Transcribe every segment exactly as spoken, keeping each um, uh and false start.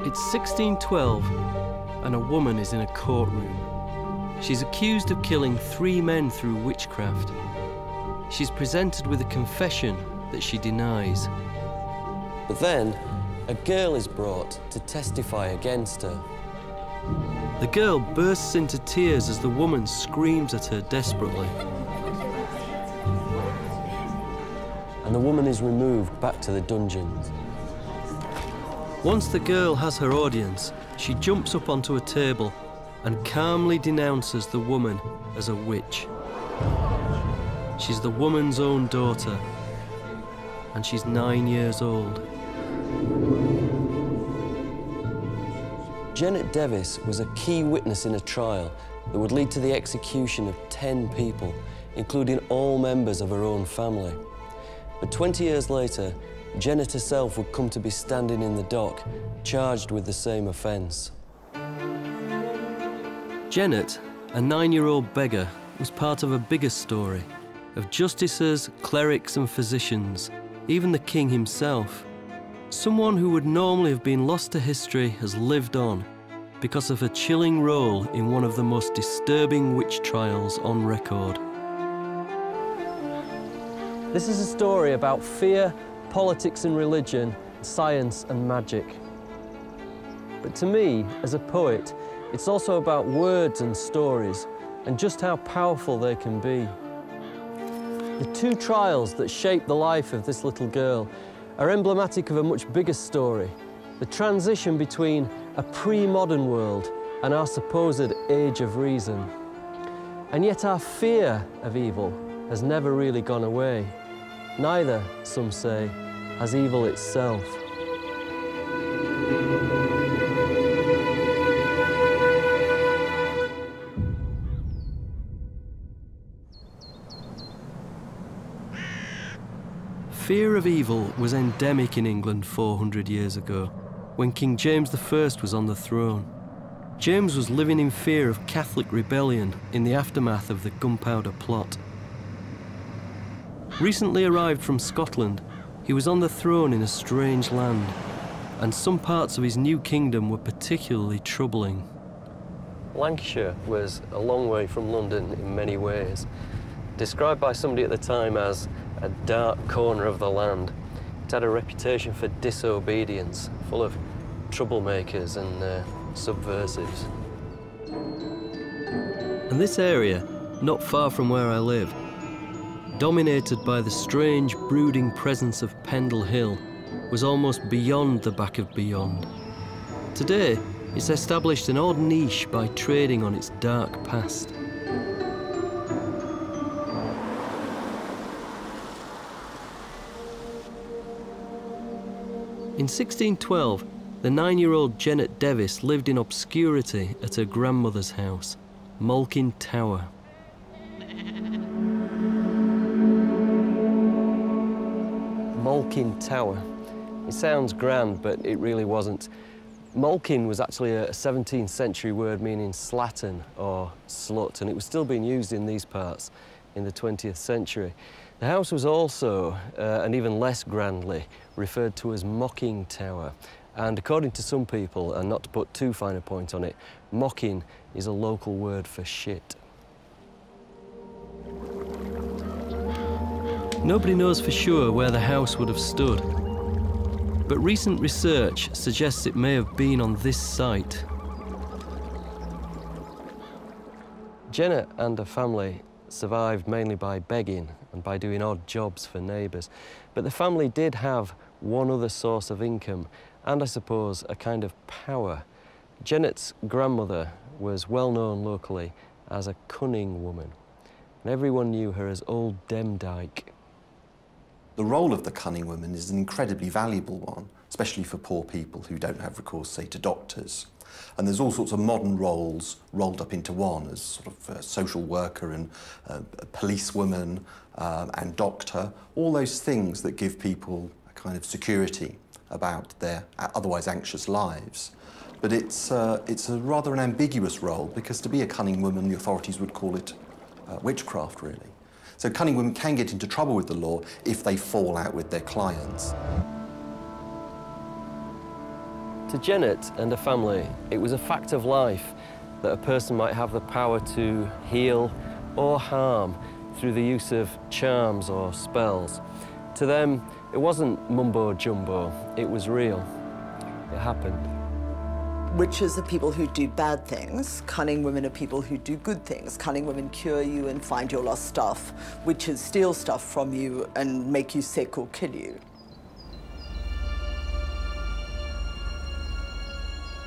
It's sixteen twelve, and a woman is in a courtroom. She's accused of killing three men through witchcraft. She's presented with a confession that she denies. But then, a girl is brought to testify against her. The girl bursts into tears as the woman screams at her desperately. And the woman is removed back to the dungeons. Once the girl has her audience, she jumps up onto a table and calmly denounces the woman as a witch. She's the woman's own daughter, and she's nine years old. Jennet Device was a key witness in a trial that would lead to the execution of ten people, including all members of her own family. But twenty years later, Jennet herself would come to be standing in the dock, charged with the same offence. Jennet, a nine-year-old beggar, was part of a bigger story of justices, clerics and physicians, even the king himself. Someone who would normally have been lost to history has lived on because of her chilling role in one of the most disturbing witch trials on record. This is a story about fear, politics and religion, science and magic. But to me, as a poet, it's also about words and stories and just how powerful they can be. The two trials that shaped the life of this little girl are emblematic of a much bigger story, the transition between a pre-modern world and our supposed age of reason. And yet our fear of evil has never really gone away. Neither, some say, has evil itself. Fear of evil was endemic in England four hundred years ago, when King James the First was on the throne. James was living in fear of Catholic rebellion in the aftermath of the Gunpowder Plot. Recently arrived from Scotland, he was on the throne in a strange land, and some parts of his new kingdom were particularly troubling. Lancashire was a long way from London in many ways, described by somebody at the time as a dark corner of the land. It had a reputation for disobedience, full of troublemakers and uh, subversives. And this area, not far from where I live, dominated by the strange, brooding presence of Pendle Hill, was almost beyond the back of beyond. Today, it's established an odd niche by trading on its dark past. In sixteen twelve, the nine-year-old Jennet Device lived in obscurity at her grandmother's house, Malkin Tower. Malkin Tower. It sounds grand, but it really wasn't. Malkin was actually a seventeenth century word meaning slattern or slut, and it was still being used in these parts in the twentieth century. The house was also, uh, and even less grandly, referred to as Mocking Tower. And according to some people, and not to put too fine a point on it, mocking is a local word for shit. Nobody knows for sure where the house would have stood, but recent research suggests it may have been on this site. Jennet and her family survived mainly by begging and by doing odd jobs for neighbours. But the family did have one other source of income and, I suppose, a kind of power. Jennet's grandmother was well known locally as a cunning woman, and everyone knew her as Old Demdike. The role of the cunning woman is an incredibly valuable one, especially for poor people who don't have recourse, say, to doctors. And there's all sorts of modern roles rolled up into one as sort of a social worker and uh, a policewoman um, and doctor, all those things that give people a kind of security about their otherwise anxious lives. But it's, uh, it's a rather an ambiguous role because to be a cunning woman, the authorities would call it uh, witchcraft, really. So cunning women can get into trouble with the law if they fall out with their clients. To Jennet and her family, it was a fact of life that a person might have the power to heal or harm through the use of charms or spells. To them, it wasn't mumbo-jumbo, it was real. It happened. Witches are people who do bad things. Cunning women are people who do good things. Cunning women cure you and find your lost stuff. Witches steal stuff from you and make you sick or kill you.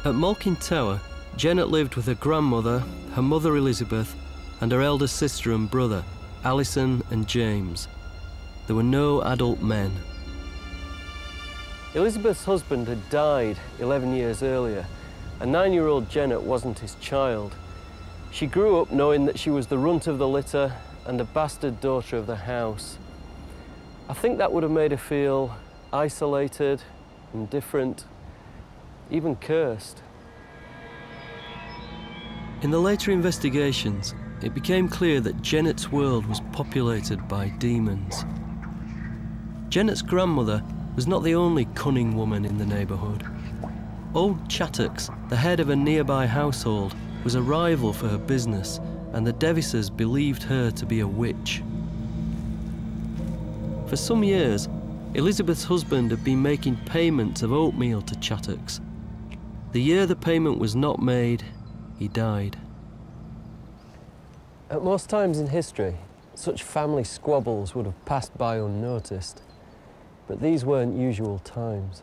At Malkin Tower, Jennet lived with her grandmother, her mother Elizabeth, and her elder sister and brother, Alison and James. There were no adult men. Elizabeth's husband had died eleven years earlier, and nine-year-old Jennet wasn't his child. She grew up knowing that she was the runt of the litter and a bastard daughter of the house. I think that would have made her feel isolated, indifferent, even cursed. In the later investigations, it became clear that Jennet's world was populated by demons. Jennet's grandmother was not the only cunning woman in the neighbourhood. Old Chattox, the head of a nearby household, was a rival for her business, and the Devices believed her to be a witch. For some years, Elizabeth's husband had been making payments of oatmeal to Chattox. The year the payment was not made, he died. At most times in history, such family squabbles would have passed by unnoticed. But these weren't usual times.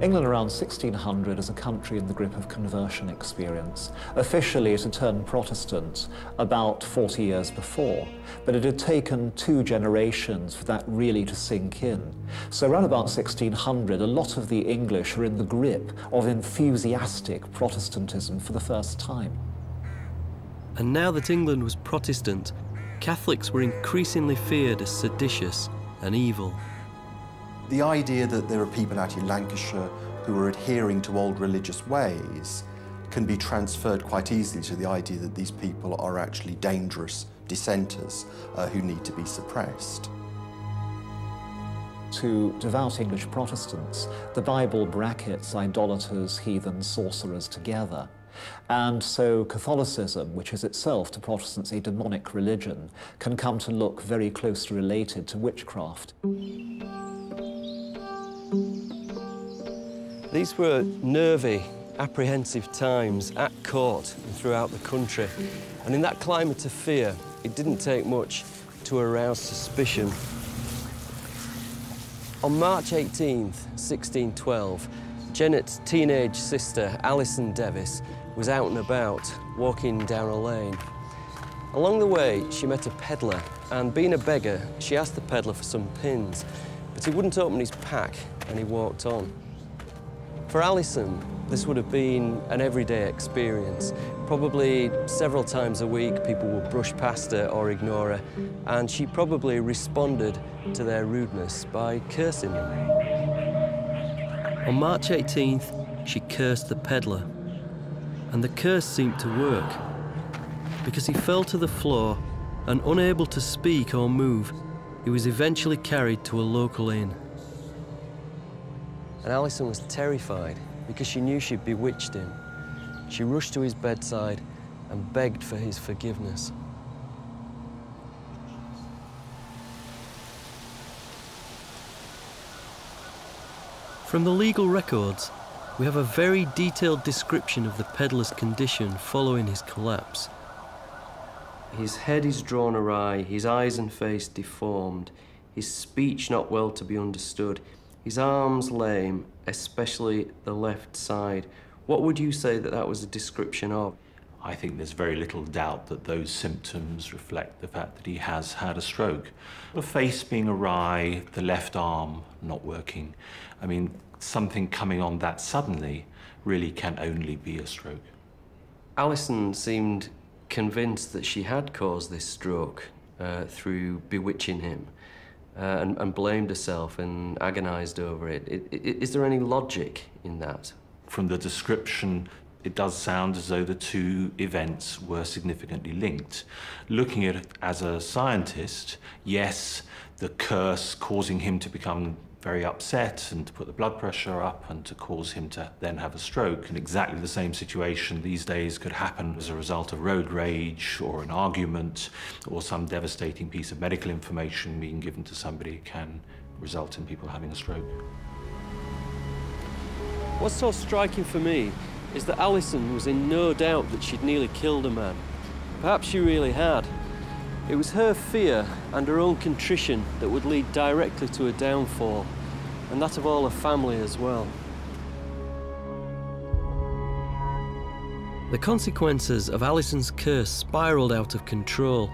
England around sixteen hundred as a country in the grip of conversion experience. Officially, it had turned Protestant about forty years before, but it had taken two generations for that really to sink in. So around about sixteen hundred, a lot of the English are in the grip of enthusiastic Protestantism for the first time. And now that England was Protestant, Catholics were increasingly feared as seditious and evil. The idea that there are people out in Lancashire who are adhering to old religious ways can be transferred quite easily to the idea that these people are actually dangerous dissenters uh, who need to be suppressed. To devout English Protestants, the Bible brackets idolaters, heathen, sorcerers together. And so Catholicism, which is itself to Protestants a demonic religion, can come to look very closely related to witchcraft. These were nervy, apprehensive times at court and throughout the country. And in that climate of fear, it didn't take much to arouse suspicion. On March eighteenth, sixteen twelve, Jennet's teenage sister, Alison Device, was out and about, walking down a lane. Along the way, she met a peddler, and being a beggar, she asked the peddler for some pins. But he wouldn't open his pack, and he walked on. For Alison, this would have been an everyday experience. Probably several times a week, people would brush past her or ignore her, and she probably responded to their rudeness by cursing them. On March eighteenth, she cursed the peddler, and the curse seemed to work, because he fell to the floor, and unable to speak or move, he was eventually carried to a local inn. And Alison was terrified because she knew she'd bewitched him. She rushed to his bedside and begged for his forgiveness. From the legal records, we have a very detailed description of the peddler's condition following his collapse. His head is drawn awry, his eyes and face deformed, his speech not well to be understood, his arms lame, especially the left side. What would you say that that was a description of? I think there's very little doubt that those symptoms reflect the fact that he has had a stroke. The face being awry, the left arm not working. I mean, something coming on that suddenly really can only be a stroke. Alison seemed convinced that she had caused this stroke uh, through bewitching him uh, and, and blamed herself and agonised over it. It, it. Is there any logic in that? From the description it does sound as though the two events were significantly linked. Looking at it as a scientist, yes, the curse causing him to become very upset and to put the blood pressure up and to cause him to then have a stroke. And exactly the same situation these days could happen as a result of road rage or an argument or some devastating piece of medical information being given to somebody can result in people having a stroke. What's so striking for me is that Alison was in no doubt that she'd nearly killed a man. Perhaps she really had. It was her fear and her own contrition that would lead directly to her downfall, and that of all her family as well. The consequences of Alison's curse spiralled out of control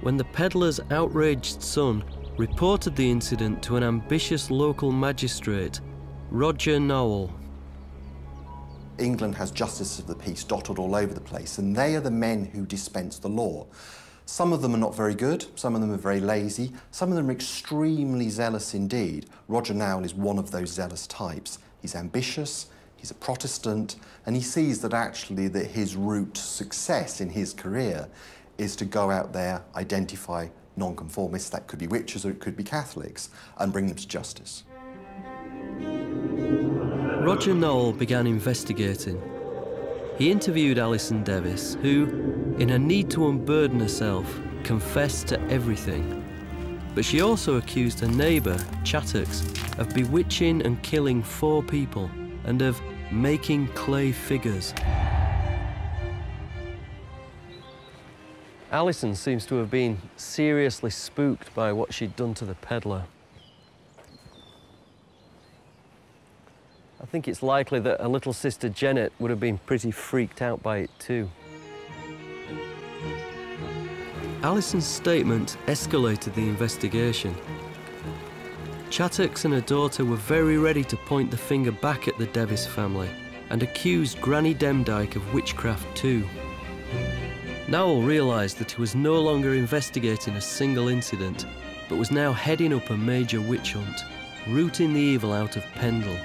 when the peddler's outraged son reported the incident to an ambitious local magistrate, Roger Nowell. England has justices of the peace dotted all over the place, and they are the men who dispense the law. Some of them are not very good, some of them are very lazy, some of them are extremely zealous indeed. Roger Nowell is one of those zealous types. He's ambitious, he's a Protestant, and he sees that actually that his route to success in his career is to go out there, identify nonconformists, that could be witches or it could be Catholics, and bring them to justice. Roger Nowell began investigating. He interviewed Alison Device, who, in her need to unburden herself, confessed to everything. But she also accused her neighbour, Chattox, of bewitching and killing four people and of making clay figures. Alison seems to have been seriously spooked by what she'd done to the peddler. I think it's likely that her little sister Jennet would have been pretty freaked out by it too. Alison's statement escalated the investigation. Chattox and her daughter were very ready to point the finger back at the Device family and accused Granny Demdike of witchcraft too. Nowell realised that he was no longer investigating a single incident, but was now heading up a major witch hunt, rooting the evil out of Pendle.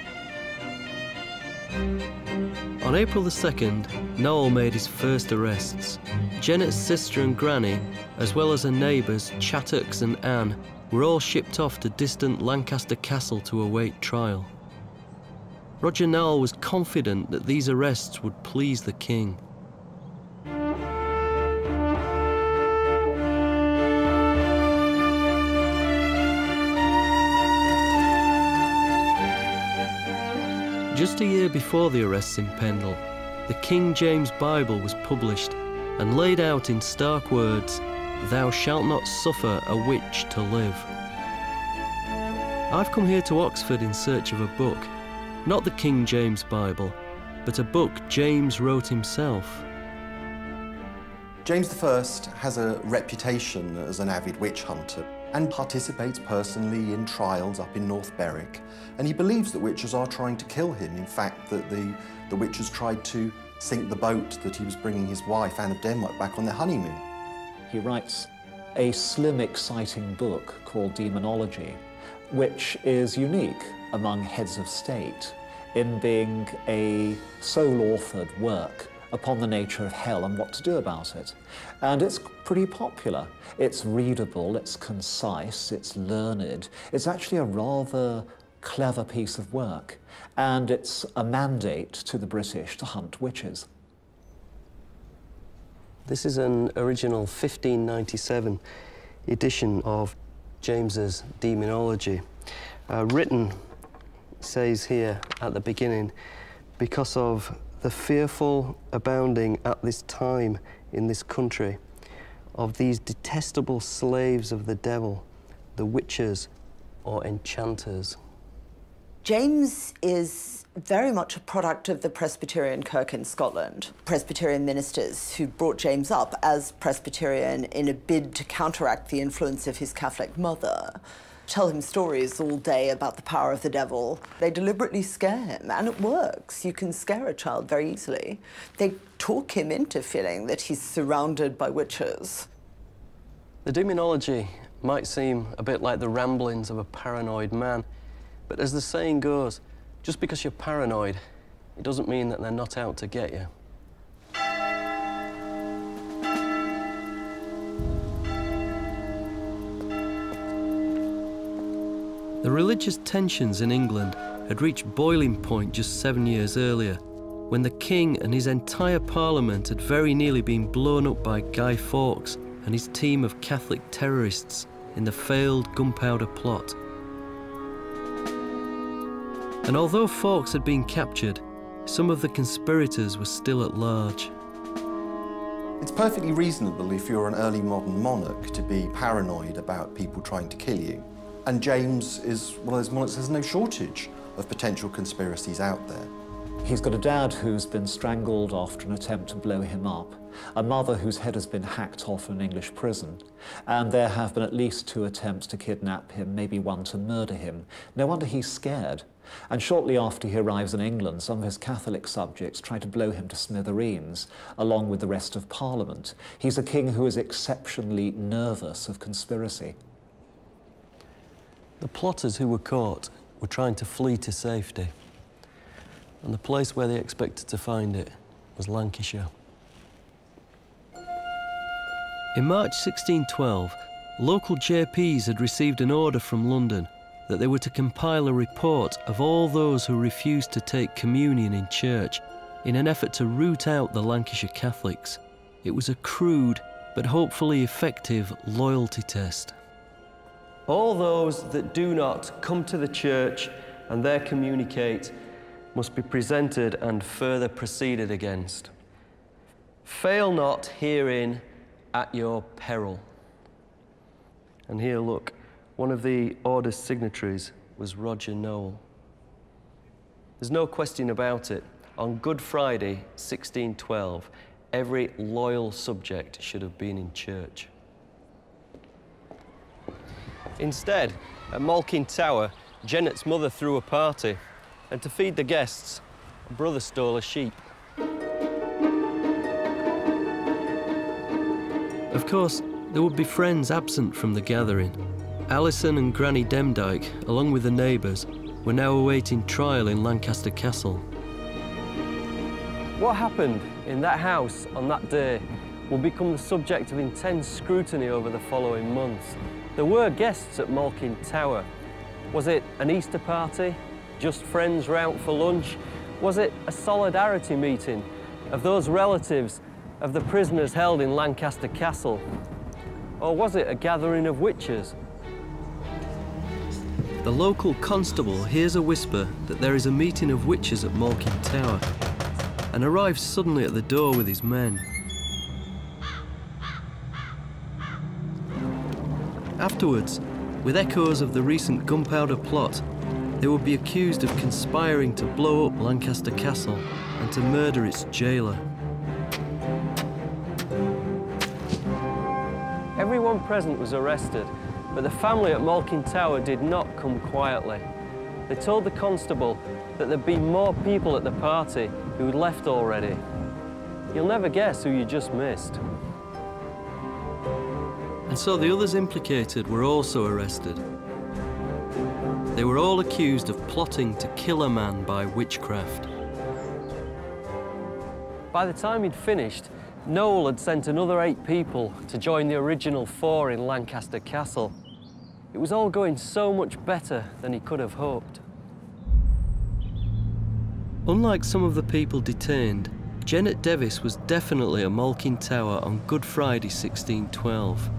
On April the second, Nowell made his first arrests. Jennet's sister and granny, as well as her neighbours Chattox and Anne, were all shipped off to distant Lancaster Castle to await trial. Roger Nowell was confident that these arrests would please the king. Just a year before the arrests in Pendle, the King James Bible was published and laid out in stark words, "Thou shalt not suffer a witch to live." I've come here to Oxford in search of a book, not the King James Bible, but a book James wrote himself. James the First has a reputation as an avid witch hunter and participates personally in trials up in North Berwick. And he believes that witches are trying to kill him. In fact, that the, the witches tried to sink the boat that he was bringing his wife, Anne of Denmark, back on their honeymoon. He writes a slim, exciting book called Demonology, which is unique among heads of state in being a sole-authored work upon the nature of hell and what to do about it. And it's pretty popular. It's readable, it's concise, it's learned. It's actually a rather clever piece of work. And it's a mandate to the British to hunt witches. This is an original fifteen ninety-seven edition of James's Demonology. Uh, written, says here at the beginning, because of the fearful abounding at this time in this country of these detestable slaves of the devil, the witches or enchanters. James is very much a product of the Presbyterian Kirk in Scotland. Presbyterian ministers who brought James up as Presbyterian in a bid to counteract the influence of his Catholic mother. Tell him stories all day about the power of the devil. They deliberately scare him, and it works. You can scare a child very easily. They talk him into feeling that he's surrounded by witches. The Demonology might seem a bit like the ramblings of a paranoid man, but as the saying goes, just because you're paranoid, it doesn't mean that they're not out to get you. The religious tensions in England had reached boiling point just seven years earlier, when the king and his entire parliament had very nearly been blown up by Guy Fawkes and his team of Catholic terrorists in the failed Gunpowder Plot. And although Fawkes had been captured, some of the conspirators were still at large. It's perfectly reasonable if you're an early modern monarch to be paranoid about people trying to kill you. And James is one of those monarchs. There's no shortage of potential conspiracies out there. He's got a dad who's been strangled after an attempt to blow him up, a mother whose head has been hacked off in an English prison, and there have been at least two attempts to kidnap him, maybe one to murder him. No wonder he's scared. And shortly after he arrives in England, some of his Catholic subjects try to blow him to smithereens, along with the rest of Parliament. He's a king who is exceptionally nervous of conspiracy. The plotters who were caught were trying to flee to safety, and the place where they expected to find it was Lancashire. In March sixteen twelve, local J Ps had received an order from London that they were to compile a report of all those who refused to take communion in church in an effort to root out the Lancashire Catholics. It was a crude but hopefully effective loyalty test. All those that do not come to the church and there communicate must be presented and further proceeded against. Fail not herein at your peril. And here, look, one of the order's signatories was Roger Nowell. There's no question about it. On Good Friday, sixteen twelve, every loyal subject should have been in church. Instead, at Malkin Tower, Jennet's mother threw a party, and to feed the guests, a brother stole a sheep. Of course, there would be friends absent from the gathering. Alison and Granny Demdike, along with the neighbours, were now awaiting trial in Lancaster Castle. What happened in that house on that day will become the subject of intense scrutiny over the following months. There were guests at Malkin Tower. Was it an Easter party? Just friends round for lunch? Was it a solidarity meeting of those relatives of the prisoners held in Lancaster Castle? Or was it a gathering of witches? The local constable hears a whisper that there is a meeting of witches at Malkin Tower and arrives suddenly at the door with his men. Afterwards, with echoes of the recent Gunpowder Plot, they would be accused of conspiring to blow up Lancaster Castle and to murder its jailer. Everyone present was arrested, but the family at Malkin Tower did not come quietly. They told the constable that there'd been more people at the party who'd left already. You'll never guess who you just missed. And so the others implicated were also arrested. They were all accused of plotting to kill a man by witchcraft. By the time he'd finished, Nowell had sent another eight people to join the original four in Lancaster Castle. It was all going so much better than he could have hoped. Unlike some of the people detained, Jennet Device was definitely at Malkin Tower on Good Friday sixteen twelve.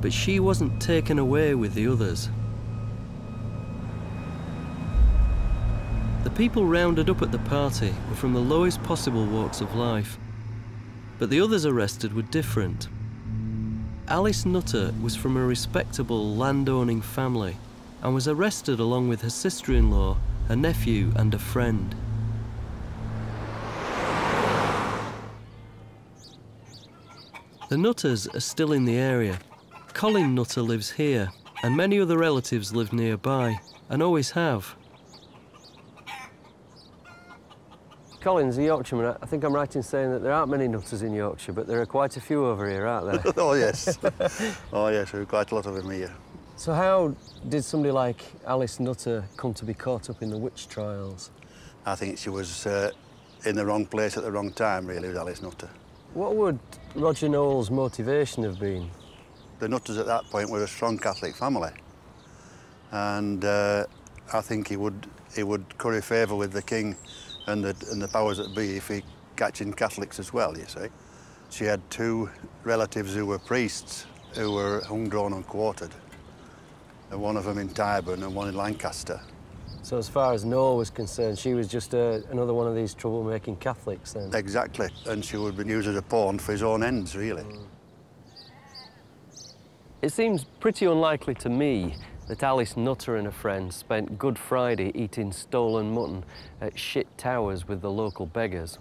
But she wasn't taken away with the others. The people rounded up at the party were from the lowest possible walks of life. But the others arrested were different. Alice Nutter was from a respectable landowning family and was arrested along with her sister-in-law, her nephew and a friend. The Nutters are still in the area. Colin Nutter lives here and many other relatives live nearby and always have. Colin's a Yorkshireman. I think I'm right in saying that there aren't many Nutters in Yorkshire, but there are quite a few over here, aren't there? Oh, yes. Oh, yes, we've quite a lot of them here. So how did somebody like Alice Nutter come to be caught up in the witch trials? I think she was uh, in the wrong place at the wrong time, really, with Alice Nutter. What would Roger Nowell's motivation have been? The Nutters at that point were a strong Catholic family, and uh, I think he would he would curry favour with the king and the and the powers that be if he catch in Catholics as well. You see, she had two relatives who were priests who were hung, drawn, and quartered. And one of them in Tyburn and one in Lancaster. So as far as Noah was concerned, she was just uh, another one of these troublemaking Catholics then? Exactly, and she would be used as a pawn for his own ends, really. Mm. It seems pretty unlikely to me that Alice Nutter and her friends spent Good Friday eating stolen mutton at shit towers with the local beggars.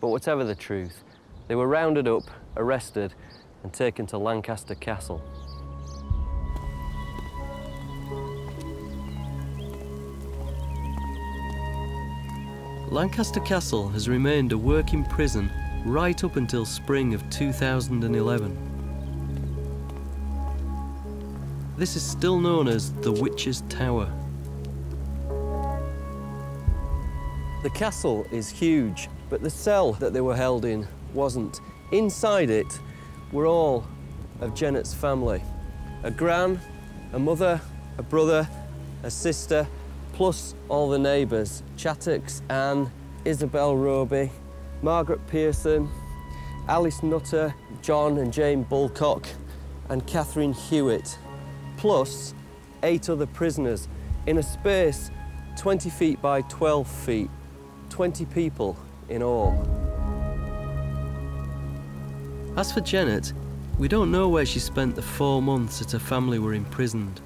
But whatever the truth, they were rounded up, arrested, and taken to Lancaster Castle. Lancaster Castle has remained a working prison right up until spring of two thousand eleven. This is still known as the Witches' Tower. The castle is huge, but the cell that they were held in wasn't. Inside it were all of Jennet's family. A gran, a mother, a brother, a sister, plus all the neighbours, Chattox, Anne, Isabel Robey, Margaret Pearson, Alice Nutter, John and Jane Bullcock, and Catherine Hewitt, plus eight other prisoners in a space twenty feet by twelve feet, twenty people in all. As for Jennet, we don't know where she spent the four months that her family were imprisoned.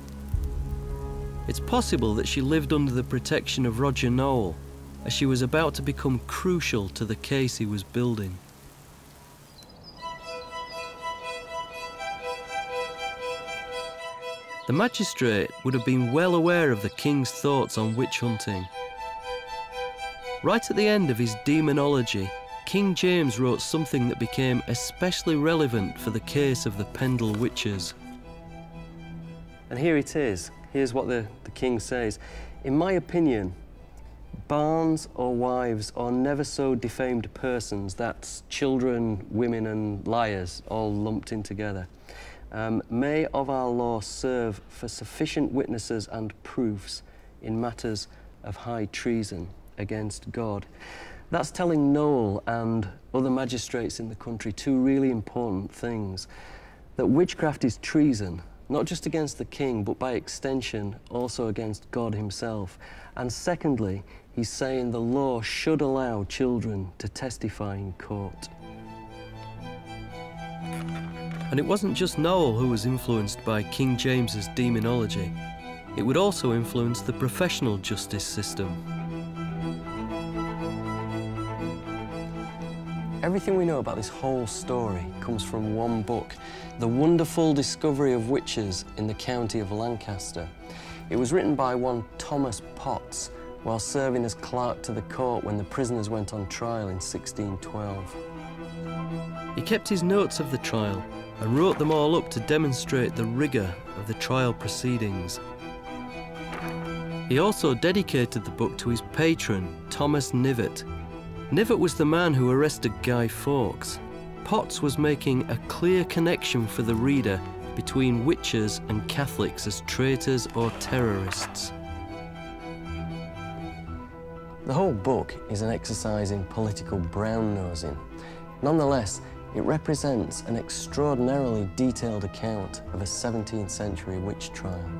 It's possible that she lived under the protection of Roger Nowell, as she was about to become crucial to the case he was building. The magistrate would have been well aware of the king's thoughts on witch hunting. Right at the end of his Demonology, King James wrote something that became especially relevant for the case of the Pendle witches. And here it is. Here's what the, the king says. In my opinion, barns or wives or never so defamed persons, that's children, women and liars, all lumped in together, um, may of our law serve for sufficient witnesses and proofs in matters of high treason against God. That's telling Nowell and other magistrates in the country two really important things, that witchcraft is treason, not just against the king, but by extension, also against God himself. And secondly, he's saying the law should allow children to testify in court. And it wasn't just Nowell who was influenced by King James's Demonology. It would also influence the professional justice system. Everything we know about this whole story comes from one book, The Wonderful Discovery of Witches in the County of Lancaster. It was written by one Thomas Potts while serving as clerk to the court when the prisoners went on trial in sixteen twelve. He kept his notes of the trial and wrote them all up to demonstrate the rigour of the trial proceedings. He also dedicated the book to his patron, Thomas Knyvett. Knyvett was the man who arrested Guy Fawkes. Potts was making a clear connection for the reader between witches and Catholics as traitors or terrorists. The whole book is an exercise in political brown-nosing. Nonetheless, it represents an extraordinarily detailed account of a seventeenth century witch trial.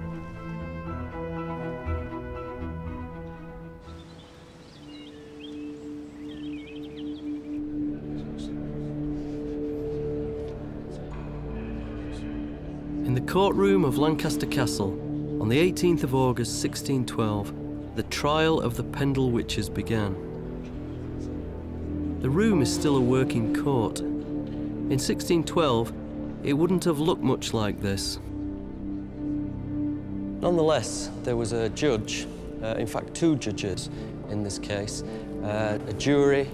In the courtroom of Lancaster Castle, on the eighteenth of August sixteen twelve, the trial of the Pendle witches began. The room is still a working court. In sixteen twelve, it wouldn't have looked much like this. Nonetheless, there was a judge, uh, in fact two judges in this case, uh, a jury,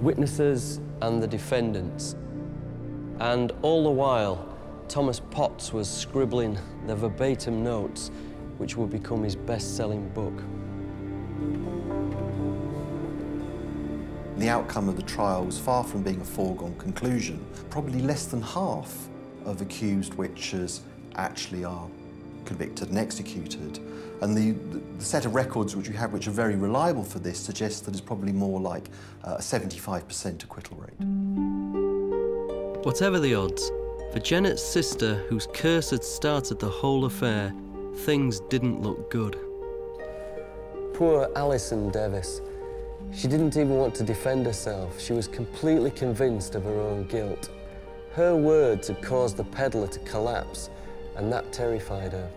witnesses and the defendants. And all the while, Thomas Potts was scribbling the verbatim notes, which would become his best-selling book. The outcome of the trial was far from being a foregone conclusion. Probably less than half of accused witches actually are convicted and executed. And the, the set of records which we have, which are very reliable for this, suggests that it's probably more like a seventy-five percent acquittal rate. Whatever the odds, for Jennet's sister, whose curse had started the whole affair, things didn't look good. Poor Alison Device. She didn't even want to defend herself. She was completely convinced of her own guilt. Her words had caused the peddler to collapse, and that terrified her.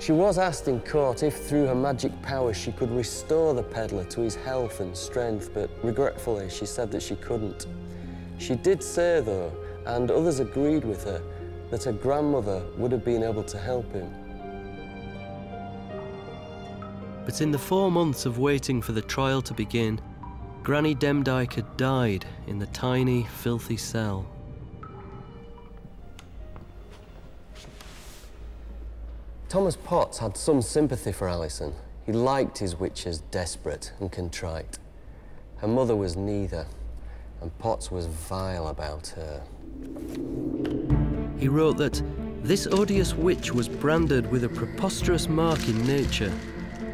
She was asked in court if, through her magic powers, she could restore the peddler to his health and strength, but regretfully, she said that she couldn't. She did say, though, and others agreed with her, that her grandmother would have been able to help him. But in the four months of waiting for the trial to begin, Granny Demdike had died in the tiny, filthy cell. Thomas Potts had some sympathy for Alison. He liked his witches desperate and contrite. Her mother was neither, and Potts was vile about her. He wrote that this odious witch was branded with a preposterous mark in nature,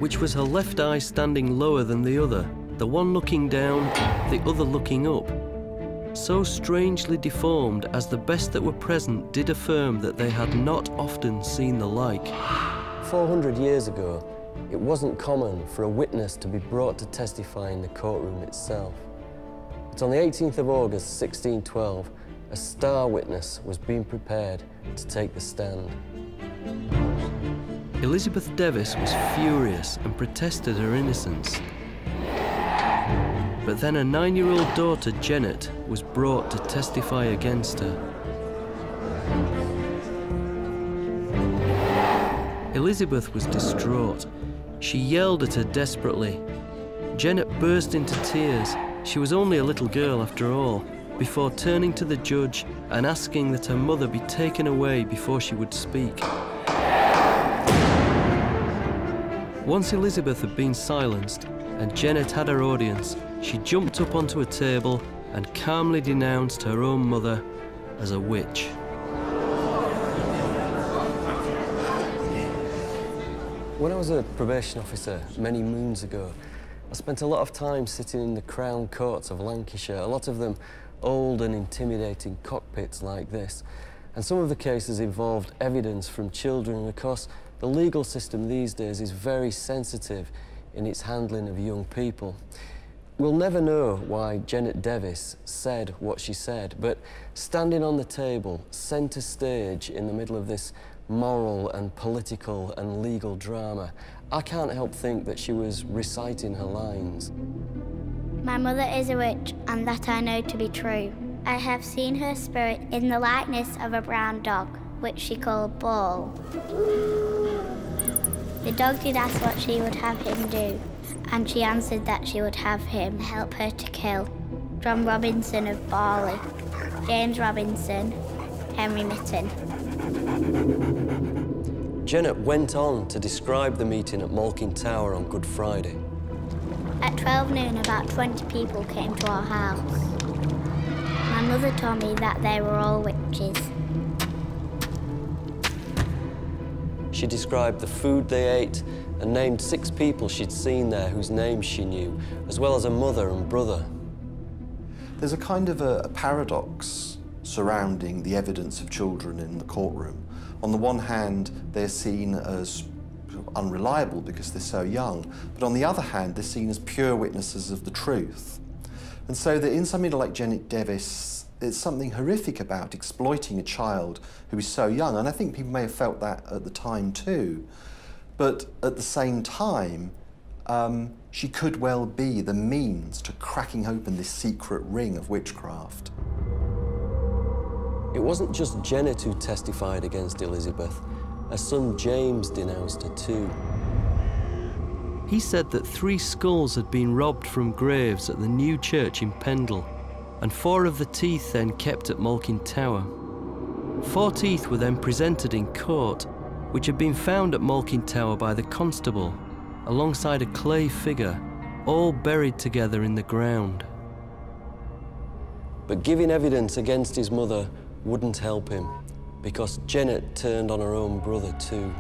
which was her left eye standing lower than the other, the one looking down, the other looking up, so strangely deformed as the best that were present did affirm that they had not often seen the like. four hundred years ago, it wasn't common for a witness to be brought to testify in the courtroom itself. But on the eighteenth of August, sixteen twelve, a star witness was being prepared to take the stand. Elizabeth Device was furious and protested her innocence. But then her nine-year-old daughter, Jennet, was brought to testify against her. Elizabeth was distraught. She yelled at her desperately. Jennet burst into tears. She was only a little girl after all, before turning to the judge and asking that her mother be taken away before she would speak. Once Elizabeth had been silenced and Jennet had her audience, she jumped up onto a table and calmly denounced her own mother as a witch. When I was a probation officer many moons ago, I spent a lot of time sitting in the Crown Courts of Lancashire, a lot of them old and intimidating cockpits like this. And some of the cases involved evidence from children, and of course, the legal system these days is very sensitive in its handling of young people. We'll never know why Jennet Device said what she said, but standing on the table, centre stage in the middle of this moral and political and legal drama, I can't help think that she was reciting her lines. My mother is a witch, and that I know to be true. I have seen her spirit in the likeness of a brown dog, which she called Ball. The dog did ask what she would have him do, and she answered that she would have him help her to kill John Robinson of Barley, James Robinson, Henry Mitten. Jennet went on to describe the meeting at Malkin Tower on Good Friday. At twelve noon, about twenty people came to our house. My mother told me that they were all witches. She described the food they ate and named six people she'd seen there whose names she knew, as well as a mother and brother. There's a kind of a, a paradox surrounding the evidence of children in the courtroom. On the one hand, they're seen as unreliable because they're so young, but on the other hand, they're seen as pure witnesses of the truth. And so that in somebody like Jennet Device, it's something horrific about exploiting a child who is so young, and I think people may have felt that at the time too. But at the same time, um, she could well be the means to cracking open this secret ring of witchcraft. It wasn't just Jennet who testified against Elizabeth. Her son James denounced her too. He said that three skulls had been robbed from graves at the new church in Pendle, and four of the teeth then kept at Malkin Tower. Four teeth were then presented in court, which had been found at Malkin Tower by the constable, alongside a clay figure, all buried together in the ground. But giving evidence against his mother wouldn't help him. because Jennet turned on her own brother too.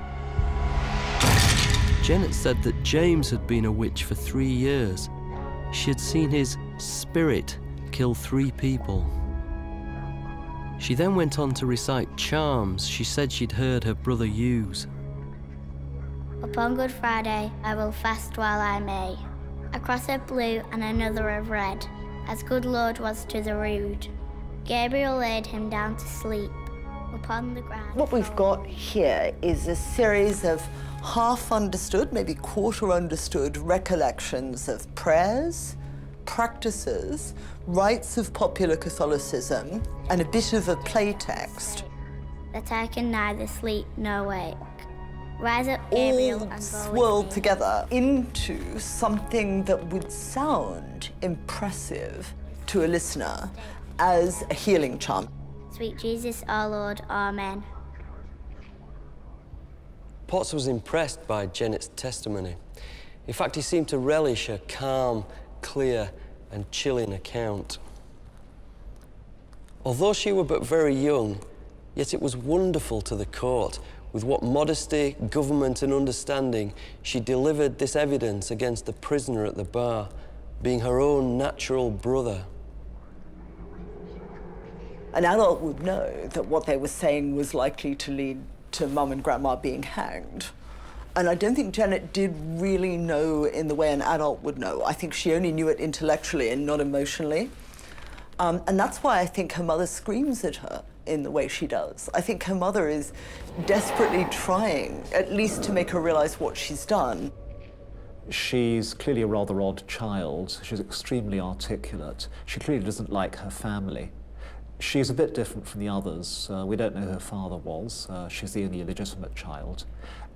Jennet said that James had been a witch for three years. She had seen his spirit kill three people. She then went on to recite charms she said she'd heard her brother use. Upon Good Friday, I will fast while I may. A cross of blue and another of red, as good Lord was to the rude. Gabriel laid him down to sleep upon the ground. What we've got here is a series of half understood, maybe quarter understood recollections of prayers, practices, rites of popular Catholicism, and a bit of a play text. That I can neither sleep nor wake. Rise up, Gabriel, and go swirled together into something that would sound impressive to a listener as a healing chant. Sweet Jesus, our Lord, Amen. Potts was impressed by Jennet's testimony. In fact, he seemed to relish her calm, clear and chilling account. Although she were but very young, yet it was wonderful to the court with what modesty, government and understanding she delivered this evidence against the prisoner at the bar, being her own natural brother. An adult would know that what they were saying was likely to lead to Mum and Grandma being hanged. And I don't think Jennet did really know in the way an adult would know. I think she only knew it intellectually and not emotionally. Um, and that's why I think her mother screams at her in the way she does. I think her mother is desperately trying, at least to make her realise what she's done. She's clearly a rather odd child. She's extremely articulate. She clearly doesn't like her family. She's a bit different from the others. Uh, we don't know who her father was. Uh, she's the only illegitimate child.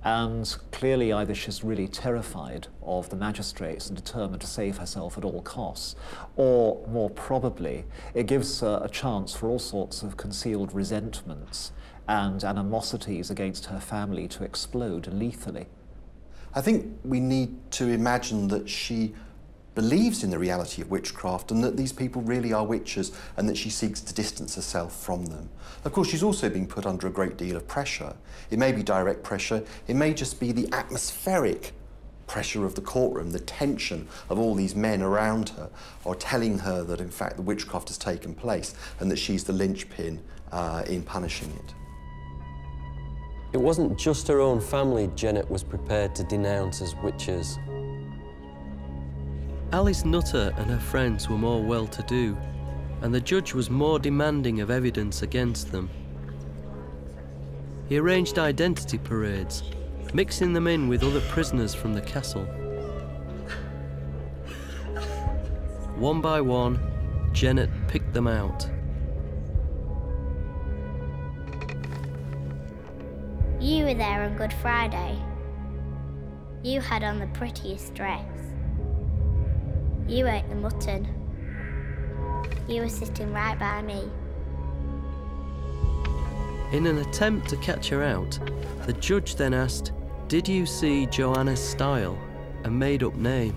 And clearly either she's really terrified of the magistrates and determined to save herself at all costs, or more probably, it gives her a chance for all sorts of concealed resentments and animosities against her family to explode lethally. I think we need to imagine that she believes in the reality of witchcraft and that these people really are witches and that she seeks to distance herself from them. Of course, she's also been put under a great deal of pressure. It may be direct pressure, it may just be the atmospheric pressure of the courtroom, the tension of all these men around her are telling her that, in fact, the witchcraft has taken place and that she's the linchpin uh, in punishing it. It wasn't just her own family Jennet was prepared to denounce as witches. Alice Nutter and her friends were more well-to-do, and the judge was more demanding of evidence against them. He arranged identity parades, mixing them in with other prisoners from the castle. One by one, Jennet picked them out. You were there on Good Friday. You had on the prettiest dress. You ate the mutton. You were sitting right by me. In an attempt to catch her out, the judge then asked, "Did you see Joanna's style, a made-up name?"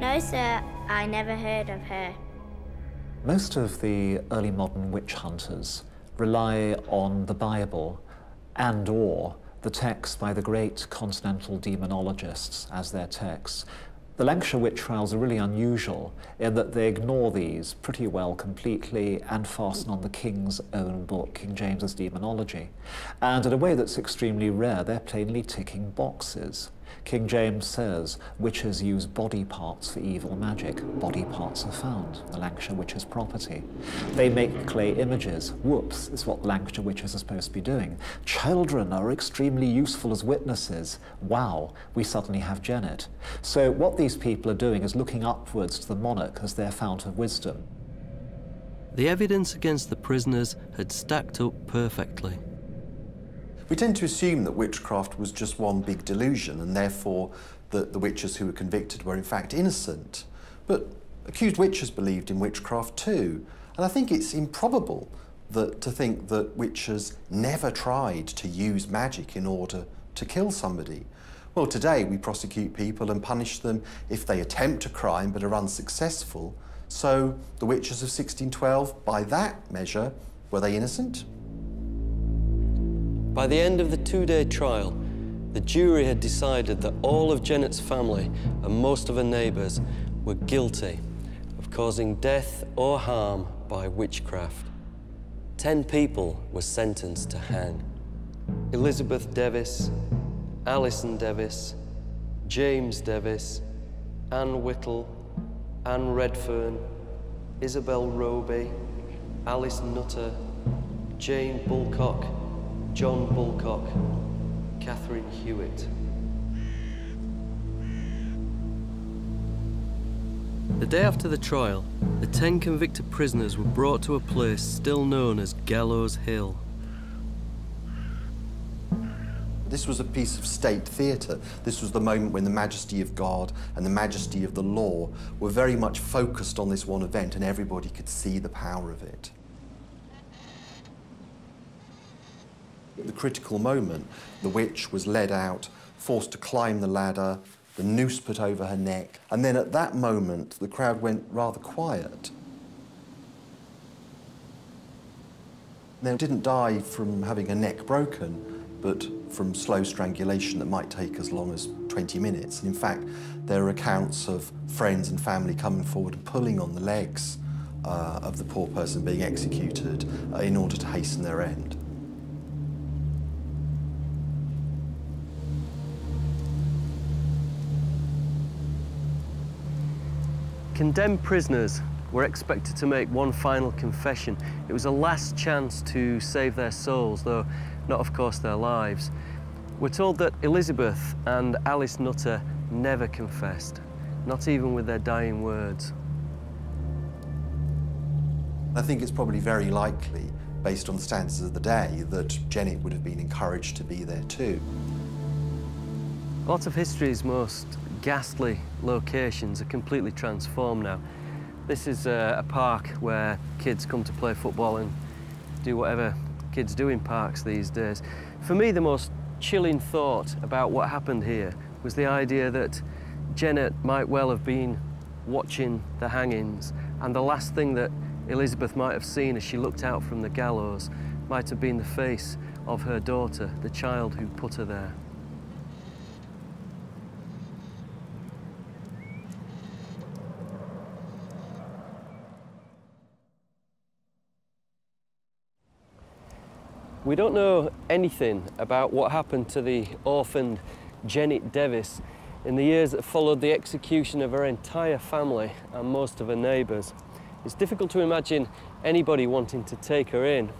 No, sir, I never heard of her. Most of the early modern witch hunters rely on the Bible and or the text by the great continental demonologists as their texts. The Lancashire witch trials are really unusual in that they ignore these pretty well completely and fasten on the King's own book, King James's Demonology. And in a way that's extremely rare, they're plainly ticking boxes. King James says witches use body parts for evil magic. Body parts are found, the Lancashire witches' property. They make clay images. Whoops, it's what Lancashire witches are supposed to be doing. Children are extremely useful as witnesses. Wow, we suddenly have Jennet. So what these people are doing is looking upwards to the monarch as their fount of wisdom. The evidence against the prisoners had stacked up perfectly. We tend to assume that witchcraft was just one big delusion and therefore that the witches who were convicted were in fact innocent. But accused witches believed in witchcraft too. And I think it's improbable that, to think that witches never tried to use magic in order to kill somebody. Well, today we prosecute people and punish them if they attempt a crime but are unsuccessful. So the witches of sixteen twelve, by that measure, were they innocent? By the end of the two-day trial, the jury had decided that all of Jennet's family and most of her neighbours were guilty of causing death or harm by witchcraft. Ten people were sentenced to hang. Elizabeth Device, Alison Device, James Device, Anne Whittle, Anne Redfern, Isabel Robey, Alice Nutter, Jane Bullcock, John Bullcock, Catherine Hewitt. The day after the trial, the ten convicted prisoners were brought to a place still known as Gallows Hill. This was a piece of state theatre. This was the moment when the majesty of God and the majesty of the law were very much focused on this one event, and everybody could see the power of it. At the critical moment, the witch was led out, forced to climb the ladder, the noose put over her neck, and then at that moment, the crowd went rather quiet. They didn't die from having a neck broken, but from slow strangulation that might take as long as twenty minutes. In fact, there are accounts of friends and family coming forward and pulling on the legs uh, of the poor person being executed uh, in order to hasten their end. Condemned prisoners were expected to make one final confession. It was a last chance to save their souls, though not, of course, their lives. We're told that Elizabeth and Alice Nutter never confessed, not even with their dying words. I think it's probably very likely, based on the stances of the day, that Jennet would have been encouraged to be there too. A lot of history's most ghastly locations are completely transformed now. This is a, a park where kids come to play football and do whatever kids do in parks these days. For me, the most chilling thought about what happened here was the idea that Jennet might well have been watching the hangings, and the last thing that Elizabeth might have seen as she looked out from the gallows might have been the face of her daughter, the child who put her there. We don't know anything about what happened to the orphaned Jennet Device in the years that followed the execution of her entire family and most of her neighbours. It's difficult to imagine anybody wanting to take her in,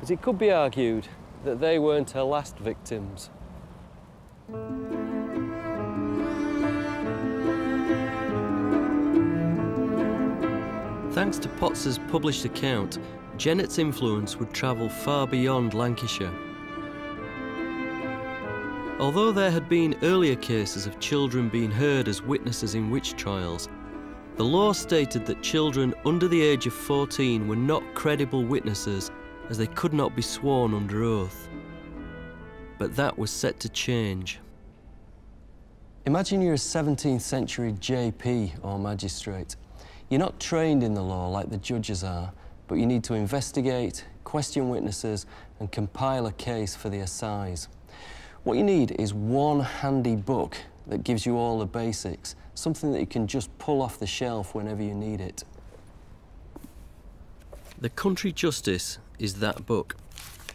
but it could be argued that they weren't her last victims. Thanks to Potts's published account, Jennet's influence would travel far beyond Lancashire. Although there had been earlier cases of children being heard as witnesses in witch trials, the law stated that children under the age of fourteen were not credible witnesses, as they could not be sworn under oath. But that was set to change. Imagine you're a seventeenth century J P or magistrate. You're not trained in the law like the judges are, but you need to investigate, question witnesses, and compile a case for the assize. What you need is one handy book that gives you all the basics, something that you can just pull off the shelf whenever you need it. The Country Justice is that book.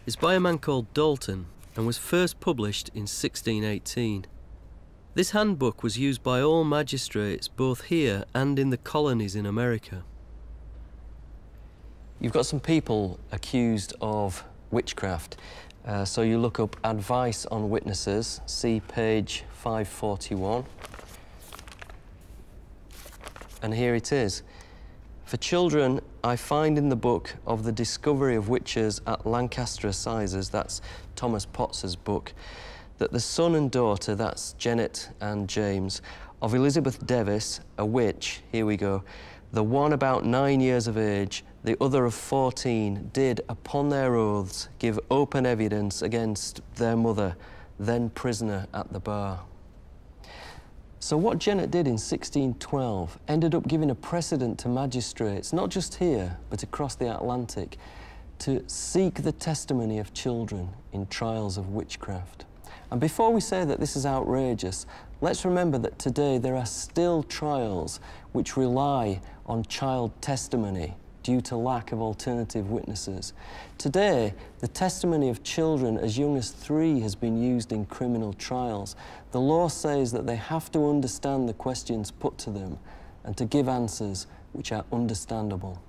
It's by a man called Dalton and was first published in sixteen eighteen. This handbook was used by all magistrates, both here and in the colonies in America. You've got some people accused of witchcraft, uh, so you look up advice on witnesses, see page five forty-one. And here it is. For children, I find in the book of the discovery of witches at Lancaster Assizes, that's Thomas Potts's book, that the son and daughter, that's Jennet and James, of Elizabeth Device, a witch, here we go, the one about nine years of age, the other of fourteen, did, upon their oaths, give open evidence against their mother, then prisoner at the bar. So what Jennet did in sixteen twelve ended up giving a precedent to magistrates, not just here, but across the Atlantic, to seek the testimony of children in trials of witchcraft. And before we say that this is outrageous, let's remember that today there are still trials which rely on child testimony due to lack of alternative witnesses. Today, the testimony of children as young as three has been used in criminal trials. The law says that they have to understand the questions put to them and to give answers which are understandable.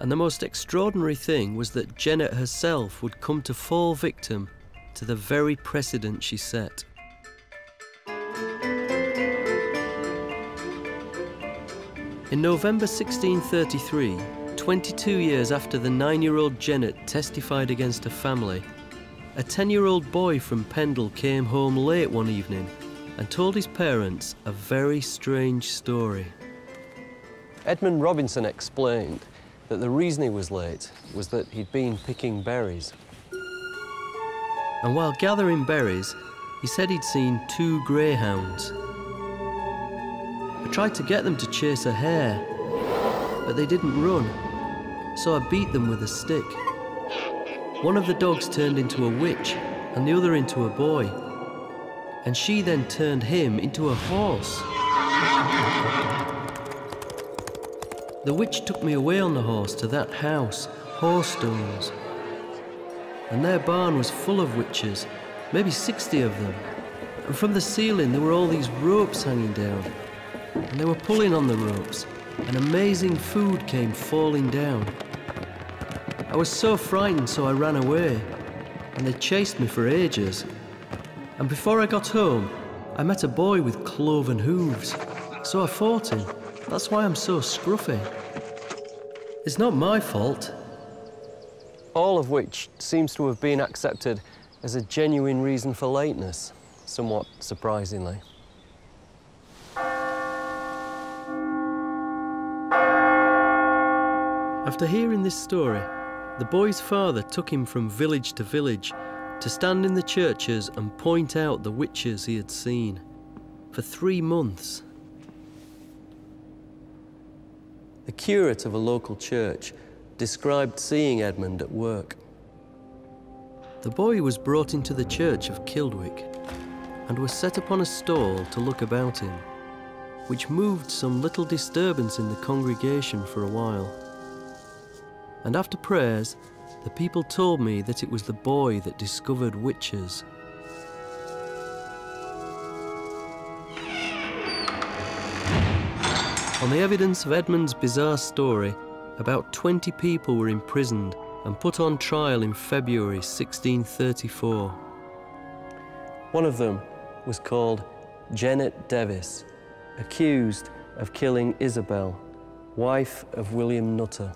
And the most extraordinary thing was that Jennet herself would come to fall victim to the very precedent she set. In November sixteen thirty-three, twenty-two years after the nine-year-old Jennet testified against her family, a ten-year-old boy from Pendle came home late one evening and told his parents a very strange story. Edmund Robinson explained that the reason he was late was that he'd been picking berries. And while gathering berries, he said he'd seen two greyhounds. I tried to get them to chase a hare, but they didn't run, so I beat them with a stick. One of the dogs turned into a witch and the other into a boy, and she then turned him into a horse. The witch took me away on the horse to that house, Horstones, and their barn was full of witches, maybe sixty of them, and from the ceiling there were all these ropes hanging down. And they were pulling on the ropes, and amazing food came falling down. I was so frightened, so I ran away, and they chased me for ages. And before I got home, I met a boy with cloven hooves, so I fought him. That's why I'm so scruffy. It's not my fault. All of which seems to have been accepted as a genuine reason for lateness, somewhat surprisingly. After hearing this story, the boy's father took him from village to village to stand in the churches and point out the witches he had seen for three months. The curate of a local church described seeing Edmund at work. The boy was brought into the church of Kildwick and was set upon a stall to look about him, which moved some little disturbance in the congregation for a while. And after prayers, the people told me that it was the boy that discovered witches. On the evidence of Edmund's bizarre story, about twenty people were imprisoned and put on trial in February sixteen thirty-four. One of them was called Jennet Device, accused of killing Isabel, wife of William Nutter.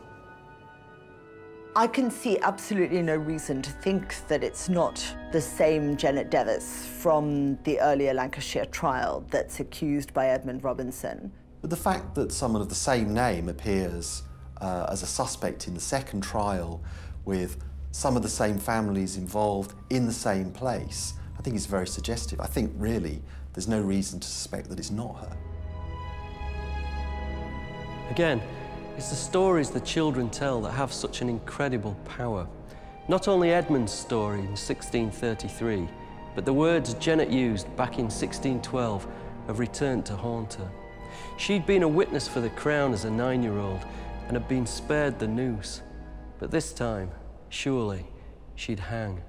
I can see absolutely no reason to think that it's not the same Jennet Device from the earlier Lancashire trial that's accused by Edmund Robinson. But the fact that someone of the same name appears uh, as a suspect in the second trial with some of the same families involved in the same place, I think is very suggestive. I think, really, there's no reason to suspect that it's not her. Again, it's the stories the children tell that have such an incredible power. Not only Edmund's story in sixteen thirty-three, but the words Jennet used back in sixteen twelve have returned to haunt her. She'd been a witness for the Crown as a nine-year-old and had been spared the noose. But this time, surely, she'd hang.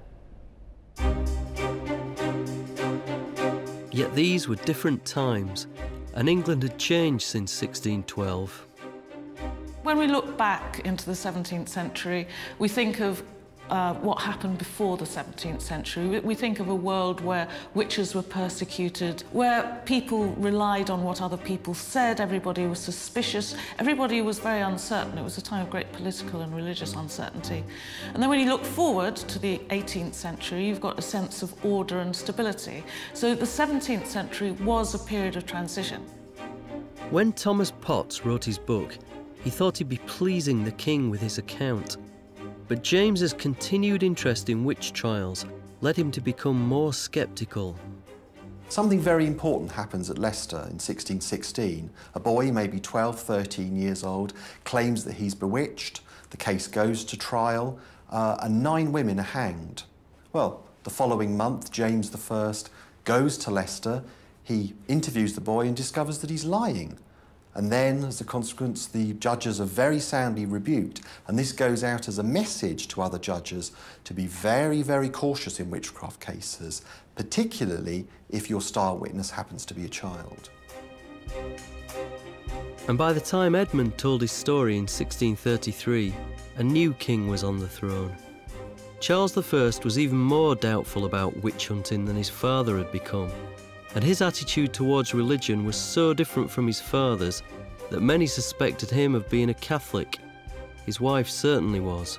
Yet these were different times, and England had changed since sixteen twelve. When we look back into the seventeenth century, we think of uh, what happened before the seventeenth century. We think of a world where witches were persecuted, where people relied on what other people said, everybody was suspicious, everybody was very uncertain. It was a time of great political and religious uncertainty. And then when you look forward to the eighteenth century, you've got a sense of order and stability. So the seventeenth century was a period of transition. When Thomas Potts wrote his book, he thought he'd be pleasing the king with his account. But James's continued interest in witch trials led him to become more sceptical. Something very important happens at Leicester in sixteen sixteen. A boy, maybe twelve, thirteen years old, claims that he's bewitched. The case goes to trial, uh, and nine women are hanged. Well, the following month, James the First goes to Leicester. He interviews the boy and discovers that he's lying. And then, as a consequence, the judges are very soundly rebuked, and this goes out as a message to other judges to be very, very cautious in witchcraft cases, particularly if your star witness happens to be a child. And by the time Edmund told his story in sixteen thirty-three, a new king was on the throne. Charles the First was even more doubtful about witch hunting than his father had become, and his attitude towards religion was so different from his father's that many suspected him of being a Catholic. His wife certainly was.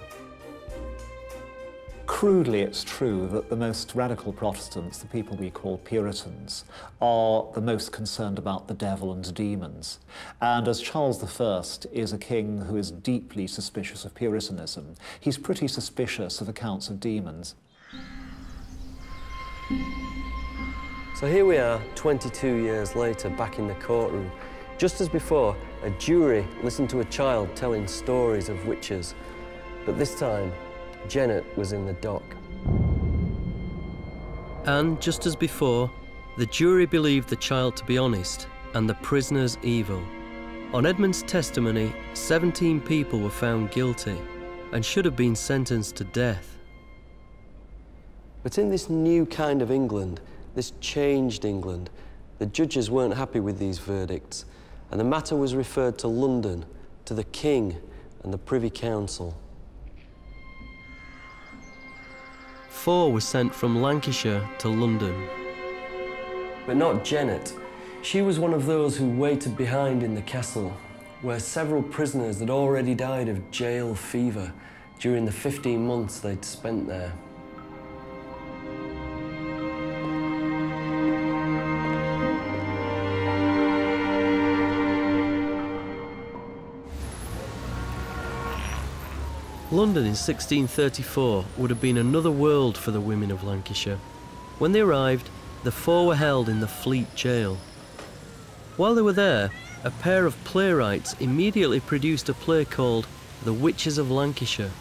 Crudely, it's true that the most radical Protestants, the people we call Puritans, are the most concerned about the devil and demons. And as Charles the First is a king who is deeply suspicious of Puritanism, he's pretty suspicious of accounts of demons. So here we are, twenty-two years later, back in the courtroom. Just as before, a jury listened to a child telling stories of witches. But this time, Jennet was in the dock. And just as before, the jury believed the child to be honest and the prisoners evil. On Edmund's testimony, seventeen people were found guilty and should have been sentenced to death. But in this new kind of England, this changed England. The judges weren't happy with these verdicts, and the matter was referred to London, to the King and the Privy Council. Four were sent from Lancashire to London. But not Jennet. She was one of those who waited behind in the castle, where several prisoners had already died of jail fever during the fifteen months they'd spent there. London in sixteen thirty-four would have been another world for the women of Lancashire. When they arrived, the four were held in the Fleet Jail. While they were there, a pair of playwrights immediately produced a play called The Witches of Lancashire,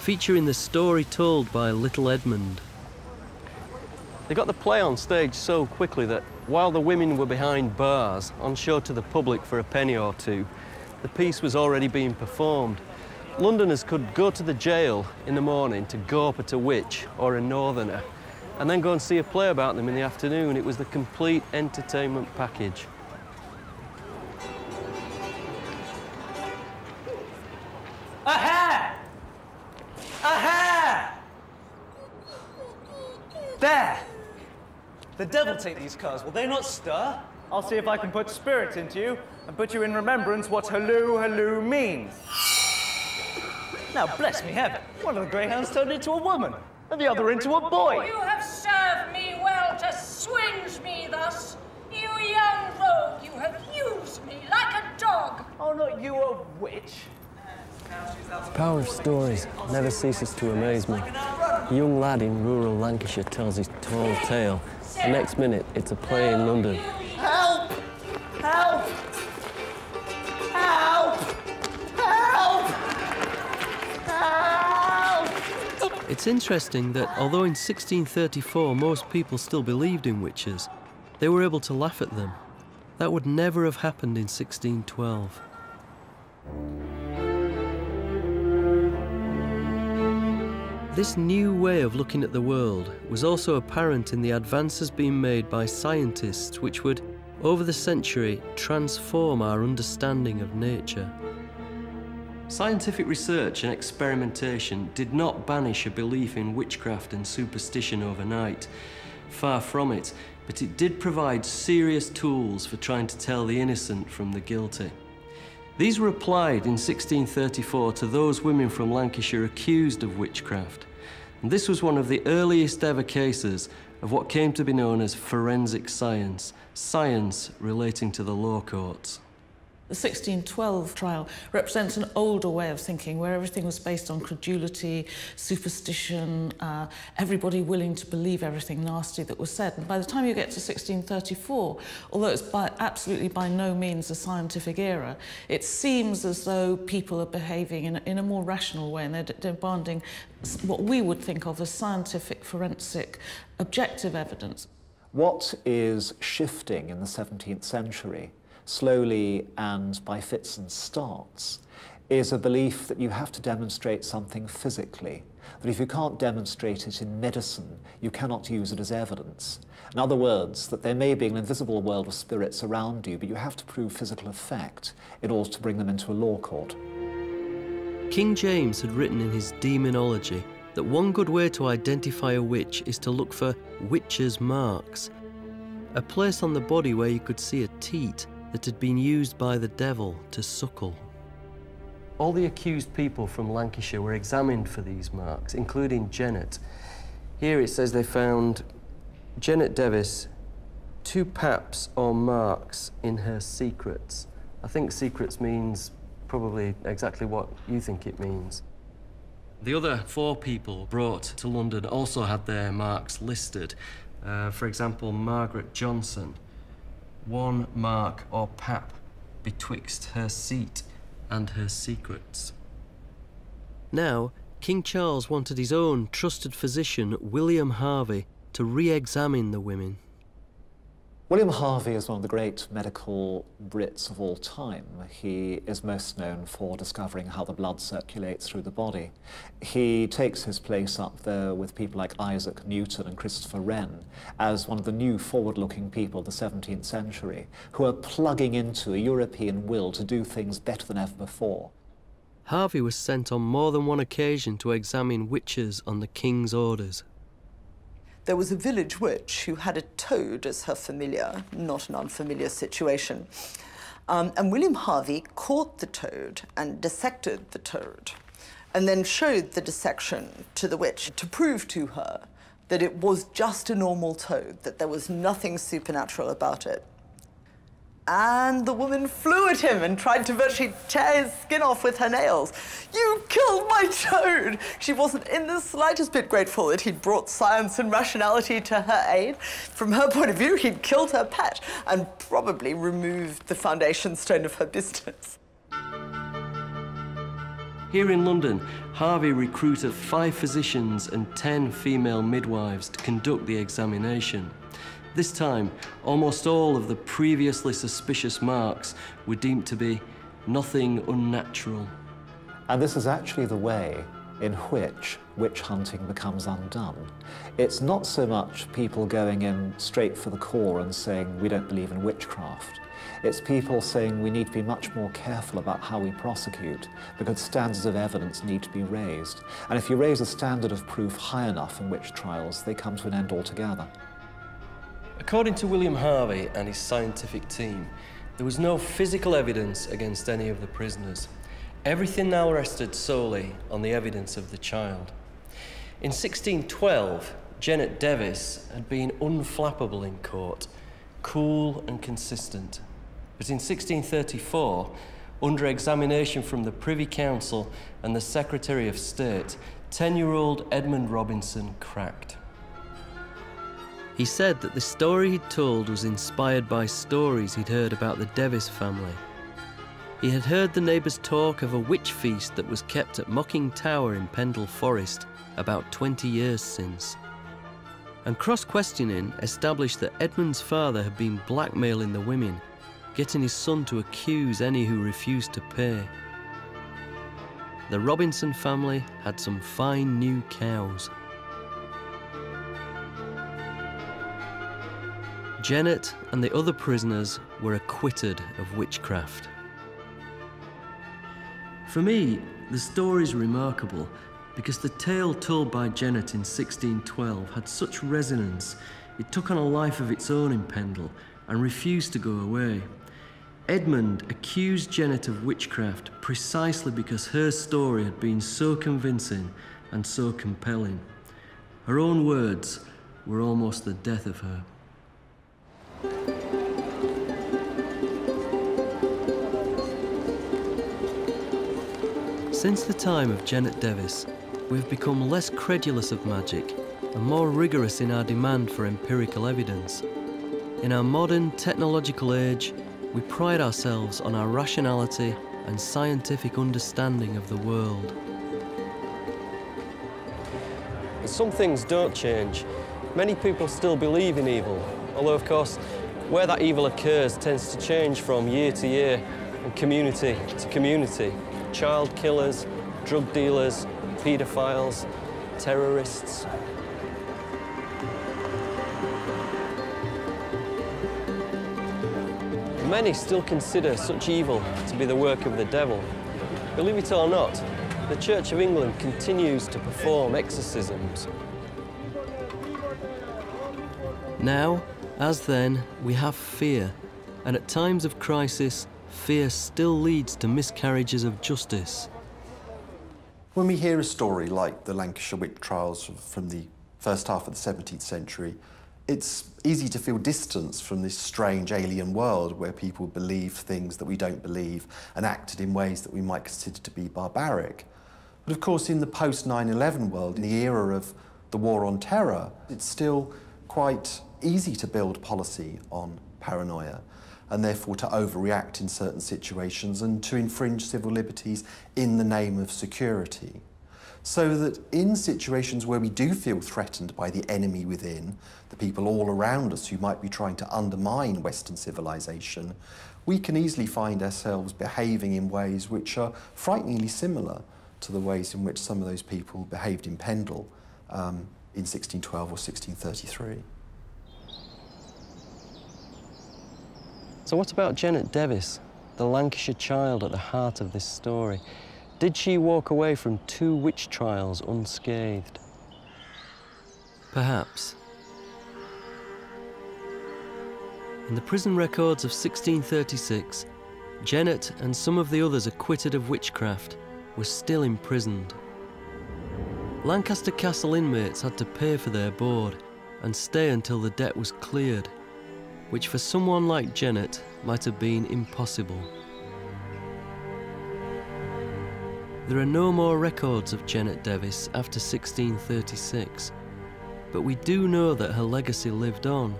featuring the story told by Little Edmund. They got the play on stage so quickly that while the women were behind bars, on show to the public for a penny or two, the piece was already being performed. Londoners could go to the jail in the morning to gape at a witch or a northerner, and then go and see a play about them in the afternoon. It was the complete entertainment package. A hare! A hare! There! The devil take these cars, will they not stir? I'll see if I can put spirit into you and put you in remembrance what halloo, halloo means. Now, bless me heaven, one of the greyhounds turned into a woman, and the other into a boy. You have served me well to swinge me thus. You young rogue, you have used me like a dog. Oh, not you, a witch. The power of stories never ceases to amaze me. A young lad in rural Lancashire tells his tall tale. The next minute, it's a play in London. Help! Help! Help! Help! It's interesting that although in sixteen thirty-four most people still believed in witches, they were able to laugh at them. That would never have happened in sixteen twelve. This new way of looking at the world was also apparent in the advances being made by scientists which would, over the century, transform our understanding of nature. Scientific research and experimentation did not banish a belief in witchcraft and superstition overnight. Far from it, but it did provide serious tools for trying to tell the innocent from the guilty. These were applied in sixteen thirty-four to those women from Lancashire accused of witchcraft. And this was one of the earliest ever cases of what came to be known as forensic science, science relating to the law courts. The sixteen twelve trial represents an older way of thinking where everything was based on credulity, superstition, uh, everybody willing to believe everything nasty that was said. And by the time you get to sixteen thirty-four, although it's by, absolutely by no means a scientific era, it seems as though people are behaving in, in a more rational way, and they're de- demanding what we would think of as scientific, forensic, objective evidence. What is shifting in the seventeenth century? Slowly and by fits and starts, is a belief that you have to demonstrate something physically, that if you can't demonstrate it in medicine, you cannot use it as evidence. In other words, that there may be an invisible world of spirits around you, but you have to prove physical effect in order to bring them into a law court. King James had written in his Demonology that one good way to identify a witch is to look for witches' marks, a place on the body where you could see a teat that had been used by the devil to suckle. All the accused people from Lancashire were examined for these marks, including Jennet. Here it says they found Jennet Device, two paps or marks in her secrets. I think secrets means probably exactly what you think it means. The other four people brought to London also had their marks listed. Uh, for example, Margaret Johnson, one mark or pap betwixt her seat and her secrets. Now, King Charles wanted his own trusted physician, William Harvey, to re-examine the women. William Harvey is one of the great medical Brits of all time. He is most known for discovering how the blood circulates through the body. He takes his place up there with people like Isaac Newton and Christopher Wren as one of the new forward-looking people of the seventeenth century who are plugging into a European will to do things better than ever before. Harvey was sent on more than one occasion to examine witches on the King's orders. There was a village witch who had a toad as her familiar, not an unfamiliar situation. Um, and William Harvey caught the toad and dissected the toad and then showed the dissection to the witch to prove to her that it was just a normal toad, that there was nothing supernatural about it. And the woman flew at him and tried to virtually tear his skin off with her nails. You killed my toad! She wasn't in the slightest bit grateful that he'd brought science and rationality to her aid. From her point of view, he'd killed her pet and probably removed the foundation stone of her business. Here in London, Harvey recruited five physicians and ten female midwives to conduct the examination. This time, almost all of the previously suspicious marks were deemed to be nothing unnatural. And this is actually the way in which witch hunting becomes undone. It's not so much people going in straight for the core and saying, we don't believe in witchcraft. It's people saying we need to be much more careful about how we prosecute because standards of evidence need to be raised. And if you raise a standard of proof high enough in witch trials, they come to an end altogether. According to William Harvey and his scientific team, there was no physical evidence against any of the prisoners. Everything now rested solely on the evidence of the child. In sixteen twelve, Jennet Device had been unflappable in court, cool and consistent. But in sixteen thirty-four, under examination from the Privy Council and the Secretary of State, ten-year-old Edmund Robinson cracked. He said that the story he'd told was inspired by stories he'd heard about the Device family. He had heard the neighbours talk of a witch feast that was kept at Malkin Tower in Pendle Forest about twenty years since. And cross-questioning established that Edmund's father had been blackmailing the women, getting his son to accuse any who refused to pay. The Robinson family had some fine new cows. Jennet and the other prisoners were acquitted of witchcraft. For me, the story's remarkable because the tale told by Jennet in sixteen twelve had such resonance, it took on a life of its own in Pendle and refused to go away. Edmund accused Jennet of witchcraft precisely because her story had been so convincing and so compelling. Her own words were almost the death of her. Since the time of Jennet Device, we have become less credulous of magic and more rigorous in our demand for empirical evidence. In our modern technological age, we pride ourselves on our rationality and scientific understanding of the world. Some things don't change. Many people still believe in evil, although of course where that evil occurs tends to change from year to year and community to community. Child killers, drug dealers, paedophiles, terrorists. Many still consider such evil to be the work of the devil. Believe it or not, the Church of England continues to perform exorcisms. Now, as then, we have fear, and at times of crisis, fear still leads to miscarriages of justice. When we hear a story like the Lancashire witch trials from the first half of the seventeenth century, it's easy to feel distance from this strange alien world where people believed things that we don't believe and acted in ways that we might consider to be barbaric. But of course, in the post nine eleven world, in the era of the War on Terror, it's still quite easy to build policy on paranoia and therefore to overreact in certain situations and to infringe civil liberties in the name of security. So that in situations where we do feel threatened by the enemy within, the people all around us who might be trying to undermine Western civilization, we can easily find ourselves behaving in ways which are frighteningly similar to the ways in which some of those people behaved in Pendle um, in sixteen twelve or sixteen thirty-three. So what about Jennet Device, the Lancashire child at the heart of this story? Did she walk away from two witch trials unscathed? Perhaps. In the prison records of sixteen thirty-six, Jennet and some of the others acquitted of witchcraft were still imprisoned. Lancaster Castle inmates had to pay for their board and stay until the debt was cleared, which for someone like Jennet might have been impossible. There are no more records of Jennet Device after sixteen thirty-six, but we do know that her legacy lived on.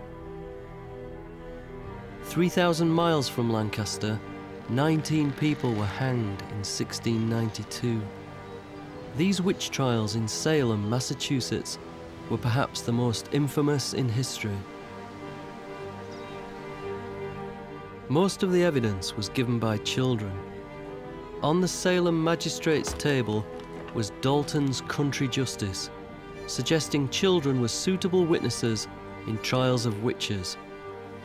three thousand miles from Lancaster, nineteen people were hanged in sixteen ninety-two. These witch trials in Salem, Massachusetts, were perhaps the most infamous in history. Most of the evidence was given by children. On the Salem magistrate's table was Dalton's Country Justice, suggesting children were suitable witnesses in trials of witches,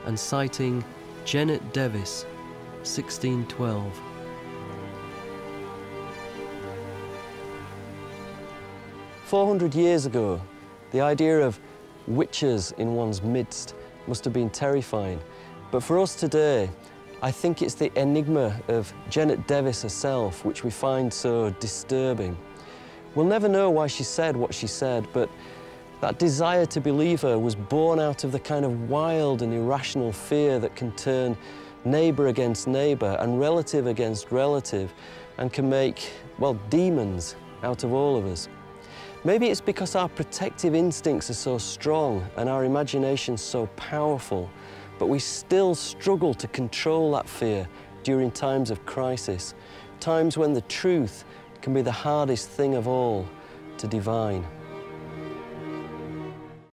and citing Jennet Device, sixteen twelve. four hundred years ago, the idea of witches in one's midst must have been terrifying, but for us today, I think it's the enigma of Jennet Device herself which we find so disturbing. We'll never know why she said what she said, but that desire to believe her was born out of the kind of wild and irrational fear that can turn neighbour against neighbour and relative against relative and can make, well, demons out of all of us. Maybe it's because our protective instincts are so strong and our imaginations so powerful, but we still struggle to control that fear during times of crisis, times when the truth can be the hardest thing of all to divine.